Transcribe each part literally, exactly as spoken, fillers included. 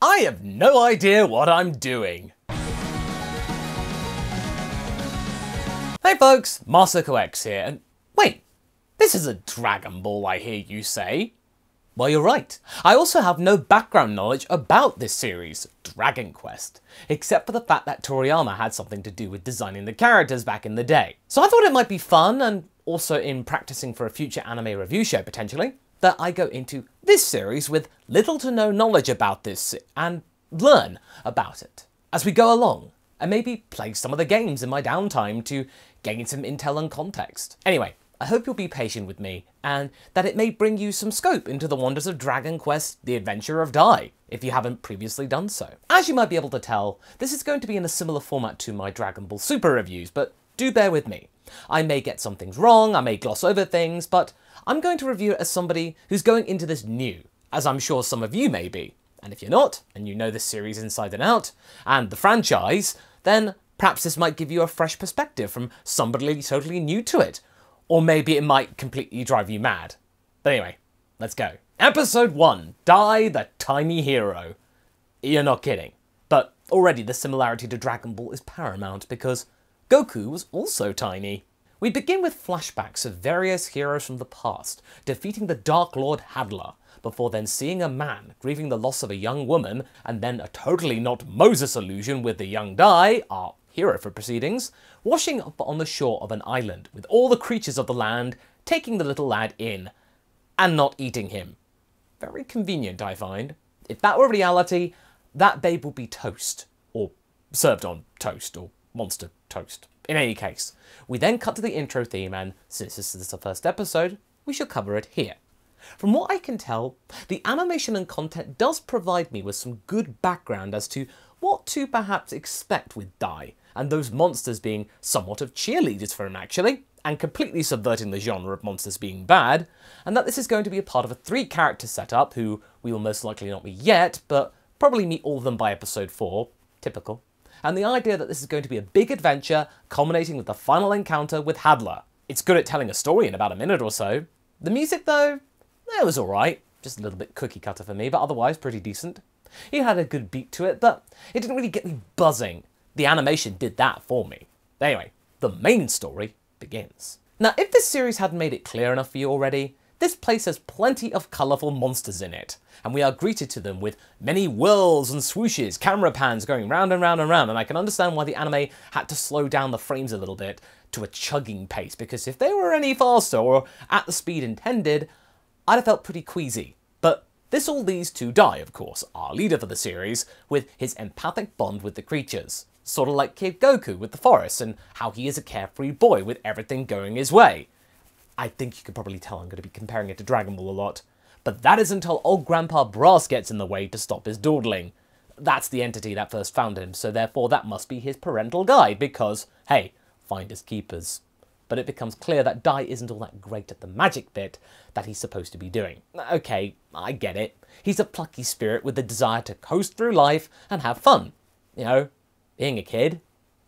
I have no idea what I'm doing. Hey folks, Masako X here, and wait, this is a Dragon Ball, I hear you say. Well, you're right. I also have no background knowledge about this series, Dragon Quest, except for the fact that Toriyama had something to do with designing the characters back in the day. So I thought it might be fun, and also in practicing for a future anime review show potentially, that I go into this series with little to no knowledge about this and learn about it as we go along, and maybe play some of the games in my downtime to gain some intel and context. Anyway, I hope you'll be patient with me, and that it may bring you some scope into the wonders of Dragon Quest The Adventure of Dai, if you haven't previously done so. As you might be able to tell, this is going to be in a similar format to my Dragon Ball Super reviews, but do bear with me. I may get some things wrong, I may gloss over things, but I'm going to review it as somebody who's going into this new, as I'm sure some of you may be. And if you're not, and you know this series inside and out, and the franchise, then perhaps this might give you a fresh perspective from somebody totally new to it. Or maybe it might completely drive you mad. But anyway, let's go. Episode one, Dai the Tiny Hero. You're not kidding. But already the similarity to Dragon Ball is paramount because Goku was also tiny. We begin with flashbacks of various heroes from the past, defeating the Dark Lord Hadlar, before then seeing a man grieving the loss of a young woman, and then a totally not Moses illusion with the young Dai, our hero for proceedings, washing up on the shore of an island, with all the creatures of the land taking the little lad in, and not eating him. Very convenient, I find. If that were reality, that babe would be toast, or served on toast, or monster toast. In any case, we then cut to the intro theme, and since this is the first episode, we shall cover it here. From what I can tell, the animation and content does provide me with some good background as to what to perhaps expect with Dai, and those monsters being somewhat of cheerleaders for him actually, and completely subverting the genre of monsters being bad, and that this is going to be a part of a three-character setup who we will most likely not meet yet, but probably meet all of them by episode four, typical. And the idea that this is going to be a big adventure, culminating with the final encounter with Hadlar. It's good at telling a story in about a minute or so. The music though, it was alright, just a little bit cookie cutter for me, but otherwise pretty decent. It had a good beat to it, but it didn't really get me buzzing. The animation did that for me. Anyway, the main story begins. Now, if this series hadn't made it clear enough for you already, this place has plenty of colourful monsters in it, and we are greeted to them with many whirls and swooshes, camera pans going round and round and round, and I can understand why the anime had to slow down the frames a little bit to a chugging pace, because if they were any faster or at the speed intended, I'd have felt pretty queasy. But this all leads to Dai, of course, our leader for the series, with his empathic bond with the creatures. Sort of like Kid Goku with the forest, and how he is a carefree boy with everything going his way. I think you could probably tell I'm going to be comparing it to Dragon Ball a lot, but that is until old Grandpa Brass gets in the way to stop his dawdling. That's the entity that first found him, so therefore that must be his parental guide, because, hey, finders keepers. But it becomes clear that Dai isn't all that great at the magic bit that he's supposed to be doing. Okay, I get it. He's a plucky spirit with the desire to coast through life and have fun. You know, being a kid.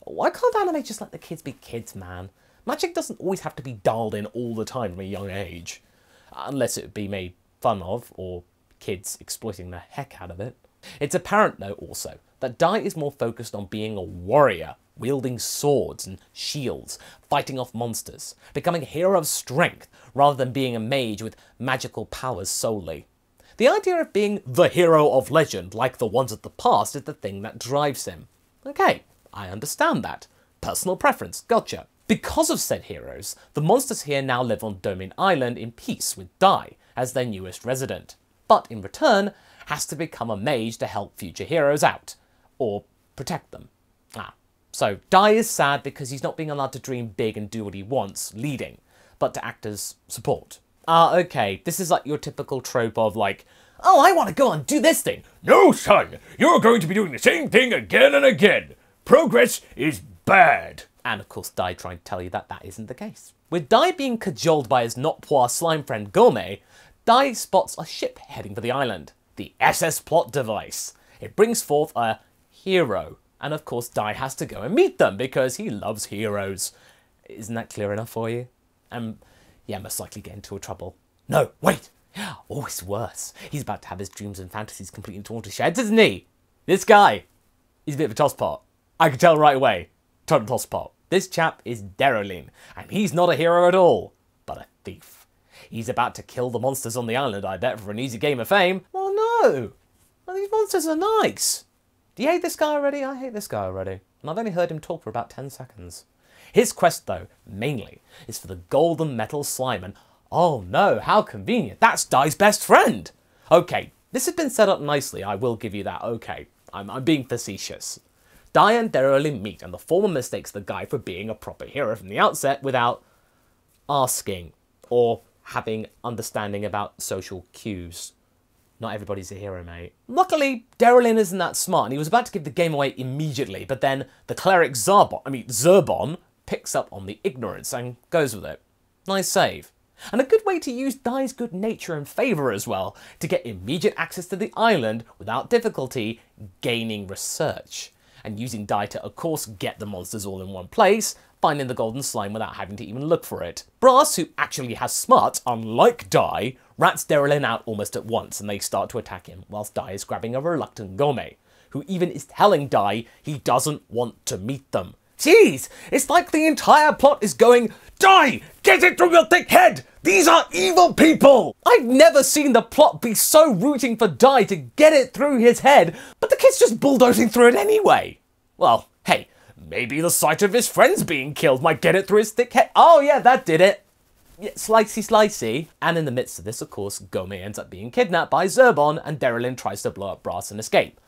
Why can't anime just let the kids be kids, man? Magic doesn't always have to be dialed in all the time from a young age. Unless it would be made fun of, or kids exploiting the heck out of it. It's apparent, though, also, that Dai is more focused on being a warrior, wielding swords and shields, fighting off monsters, becoming a hero of strength, rather than being a mage with magical powers solely. The idea of being the hero of legend, like the ones of the past, is the thing that drives him. Okay, I understand that. Personal preference, gotcha. Because of said heroes, the monsters here now live on Domain Island in peace with Dai as their newest resident, but in return has to become a mage to help future heroes out, or protect them. Ah, so Dai is sad because he's not being allowed to dream big and do what he wants, leading, but to act as support. Ah, okay, this is like your typical trope of like, oh, I want to go and do this thing. No, son, you're going to be doing the same thing again and again. Progress is bad. And of course Dai trying to tell you that that isn't the case. With Dai being cajoled by his not-poor slime friend Gome, Dai spots a ship heading for the island, the S S plot device. It brings forth a hero, and of course Dai has to go and meet them because he loves heroes. Isn't that clear enough for you? Um, yeah, most likely get into trouble. No, wait! Oh, it's worse. He's about to have his dreams and fantasies completely torn to shreds, isn't he? This guy, he's a bit of a tosspot. I can tell right away. Total tosspot. This chap is Derolin, and he's not a hero at all, but a thief. He's about to kill the monsters on the island, I bet, for an easy game of fame. Oh no! Well, these monsters are nice. Do you hate this guy already? I hate this guy already. And I've only heard him talk for about ten seconds. His quest, though, mainly, is for the golden metal slime, and oh no, how convenient, that's Dai's best friend! Okay, this has been set up nicely, I will give you that, okay, I'm, I'm being facetious. Dai and Derolin meet, and the former mistakes the guy for being a proper hero from the outset without asking, or having understanding about social cues. Not everybody's a hero, mate. Luckily, Derolin isn't that smart, and he was about to give the game away immediately, but then the cleric Zerbon, I mean Zerbon, picks up on the ignorance and goes with it. Nice save. And a good way to use Dai's good nature and favour as well, to get immediate access to the island without difficulty, gaining research. And using Dai to, of course, get the monsters all in one place, finding the golden slime without having to even look for it. Brass, who actually has smarts, unlike Dai, rats Derolin out almost at once and they start to attack him, whilst Dai is grabbing a reluctant Gome, who even is telling Dai he doesn't want to meet them. Jeez, it's like the entire plot is going, Dai, get it through your thick head! These are evil people! I've never seen the plot be so rooting for Dai to get it through his head, but the kid's just bulldozing through it anyway. Well, hey, maybe the sight of his friends being killed might get it through his thick head. Oh yeah, that did it. Yeah, slicey slicey. And in the midst of this, of course, Gome ends up being kidnapped by Zerbon and Derolin tries to blow up Brass and escape.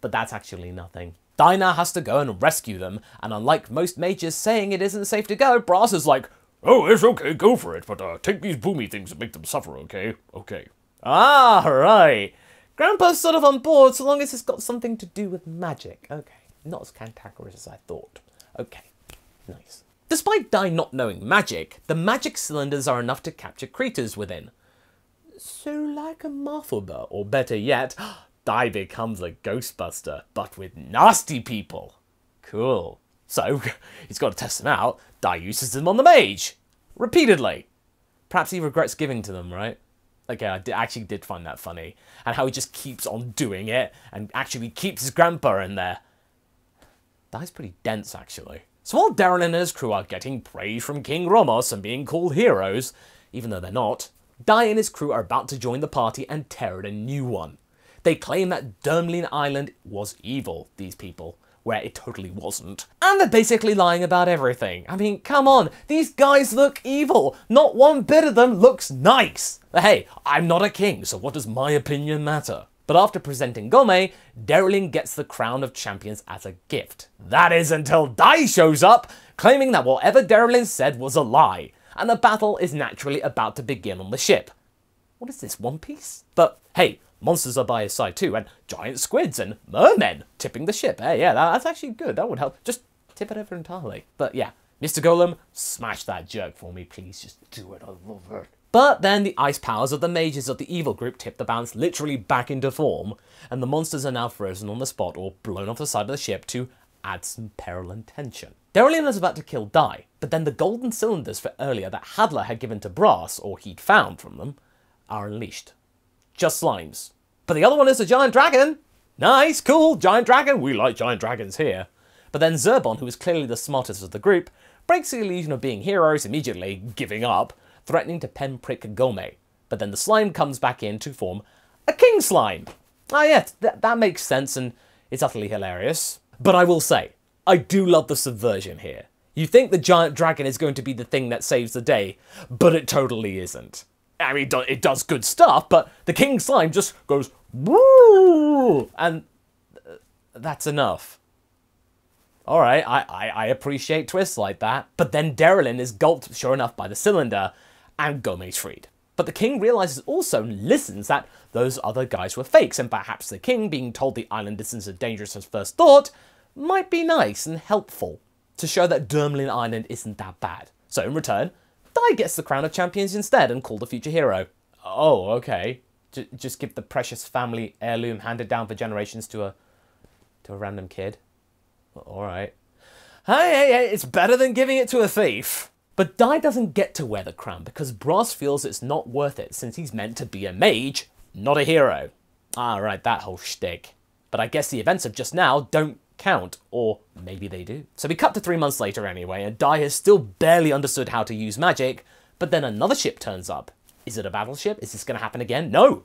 But that's actually nothing. Dai now has to go and rescue them, and unlike most mages saying it isn't safe to go, Brass is like, oh, it's okay, go for it, but uh, take these boomy things and make them suffer, okay? Okay. Ah, right. Grandpa's sort of on board so long as it's got something to do with magic. Okay, not as cantankerous as I thought. Okay, nice. Despite Dai not knowing magic, the magic cylinders are enough to capture creatures within. So like a Mafuba, or better yet, Dai becomes a ghostbuster, but with nasty people. Cool. So, he's got to test them out. Dai uses them on the mage. Repeatedly. Perhaps he regrets giving to them, right? Okay, I did, actually did find that funny. And how he just keeps on doing it, and actually keeps his grandpa in there. Dai's pretty dense, actually. So while Derolin and his crew are getting praise from King Ramos and being called heroes, even though they're not, Dai and his crew are about to join the party and tear it a new one. They claim that Dermline Island was evil, these people, where it totally wasn't. And they're basically lying about everything. I mean, come on, these guys look evil. Not one bit of them looks nice. But hey, I'm not a king, so what does my opinion matter? But after presenting Gome, Derolin gets the crown of champions as a gift. That is until Dai shows up, claiming that whatever Derolin said was a lie. And the battle is naturally about to begin on the ship. What is this, One Piece? But hey, monsters are by his side too, and giant squids and mermen tipping the ship. Hey, yeah, that, that's actually good. That would help. Just tip it over entirely. But yeah, Mister Golem, smash that jerk for me, please. Just do it. I love it. But then the ice powers of the mages of the evil group tip the balance literally back into form, and the monsters are now frozen on the spot or blown off the side of the ship to add some peril and tension. Derolin is about to kill Dai, but then the golden cylinders for earlier that Hadlar had given to Brass, or he'd found from them, are unleashed. Just slimes. But the other one is a giant dragon. Nice, cool, giant dragon. We like giant dragons here. But then Zerbon, who is clearly the smartest of the group, breaks the illusion of being heroes immediately, giving up, threatening to pen-prick Gome. But then the slime comes back in to form a king slime. Ah, yeah, th that makes sense and it's utterly hilarious. But I will say, I do love the subversion here. You think the giant dragon is going to be the thing that saves the day, but it totally isn't. I mean, it does good stuff, but the king slime just goes woo, and that's enough. All right, I, I, I appreciate twists like that. But then Derolin is gulped, sure enough, by the cylinder, and Gome's freed. But the king realizes also and listens that those other guys were fakes, and perhaps the king, being told the island isn't as dangerous as first thought, might be nice and helpful to show that Dermline Island isn't that bad. So in return, Dai gets the crown of champions instead and called a future hero. Oh, okay. J just give the precious family heirloom handed down for generations to a to a random kid. All right. Hey, hey, hey, it's better than giving it to a thief. But Dai doesn't get to wear the crown because Brass feels it's not worth it since he's meant to be a mage, not a hero. Ah, right, that whole shtick. But I guess the events of just now don't count, or maybe they do. So we cut to three months later anyway, and Dai has still barely understood how to use magic, but then another ship turns up. Is it a battleship? Is this going to happen again? No!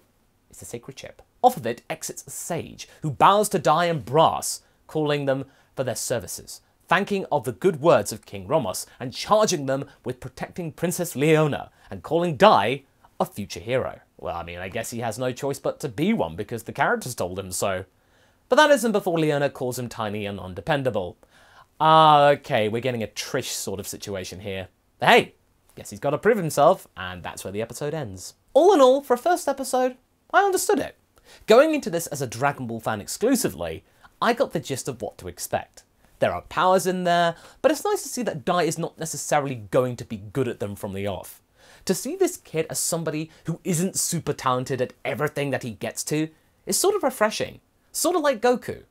It's a sacred ship. Off of it exits a sage, who bows to Dai and Brass, calling them for their services, thanking of the good words of King Ramos, and charging them with protecting Princess Leona, and calling Dai a future hero. Well, I mean, I guess he has no choice but to be one, because the characters told him so. But that isn't before Leona calls him tiny and undependable. Ah, uh, okay, we're getting a Trish sort of situation here. But hey, guess he's got to prove himself, and that's where the episode ends. All in all, for a first episode, I understood it. Going into this as a Dragon Ball fan exclusively, I got the gist of what to expect. There are powers in there, but it's nice to see that Dai is not necessarily going to be good at them from the off. To see this kid as somebody who isn't super talented at everything that he gets to is sort of refreshing. Sort of like Goku.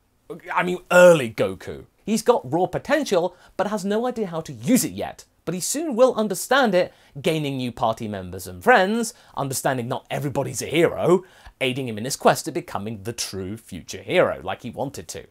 I mean, early Goku. He's got raw potential, but has no idea how to use it yet. But he soon will understand it, gaining new party members and friends, understanding not everybody's a hero, aiding him in his quest of becoming the true future hero, like he wanted to.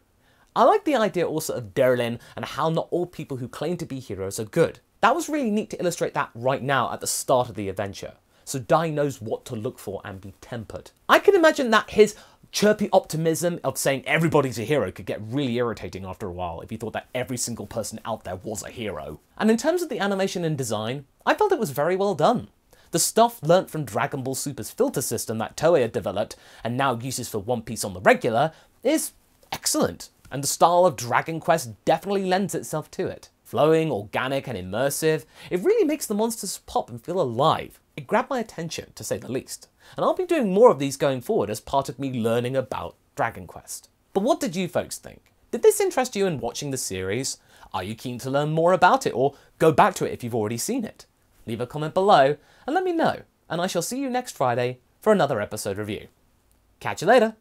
I like the idea also of Derolin and how not all people who claim to be heroes are good. That was really neat to illustrate that right now at the start of the adventure. So Dai knows what to look for and be tempered. I can imagine that his chirpy optimism of saying everybody's a hero could get really irritating after a while if you thought that every single person out there was a hero. And in terms of the animation and design, I felt it was very well done. The stuff learnt from Dragon Ball Super's filter system that Toei had developed and now uses for One Piece on the regular is excellent, and the style of Dragon Quest definitely lends itself to it. Flowing, organic and immersive, it really makes the monsters pop and feel alive. It grabbed my attention, to say the least, and I'll be doing more of these going forward as part of me learning about Dragon Quest. But what did you folks think? Did this interest you in watching the series? Are you keen to learn more about it, or go back to it if you've already seen it? Leave a comment below and let me know, and I shall see you next Friday for another episode review. Catch you later!